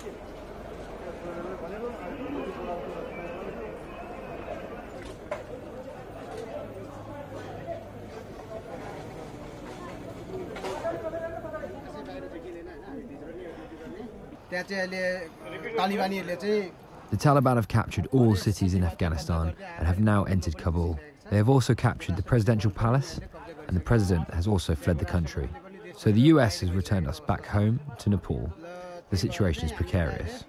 The Taliban have captured all cities in Afghanistan and have now entered Kabul. They have also captured the presidential palace, and the president has also fled the country. So the US has returned us back home to Nepal. The situation is precarious.